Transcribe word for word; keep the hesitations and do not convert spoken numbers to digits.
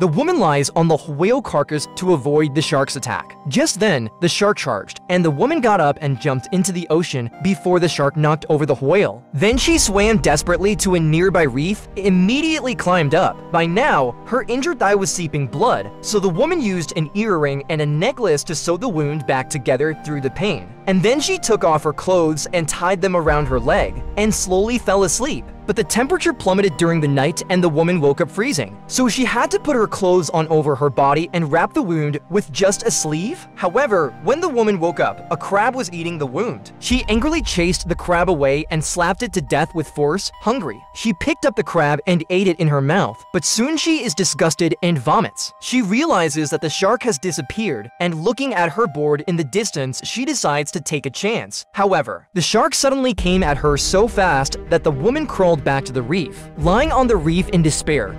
The woman lies on the whale carcass to avoid the shark's attack. Just then, the shark charged, and the woman got up and jumped into the ocean before the shark knocked over the whale. Then she swam desperately to a nearby reef, immediately climbed up. By now, her injured thigh was seeping blood, so the woman used an earring and a necklace to sew the wound back together through the pain. And then she took off her clothes and tied them around her leg, and slowly fell asleep. But the temperature plummeted during the night and the woman woke up freezing, so she had to put her clothes on over her body and wrap the wound with just a sleeve. However, when the woman woke up, a crab was eating the wound. She angrily chased the crab away and slapped it to death with force, hungry. She picked up the crab and ate it in her mouth, but soon she is disgusted and vomits. She realizes that the shark has disappeared, and looking at her board in the distance, she decides to take a chance. However, the shark suddenly came at her so fast that the woman crawled back to the reef. Lying on the reef in despair,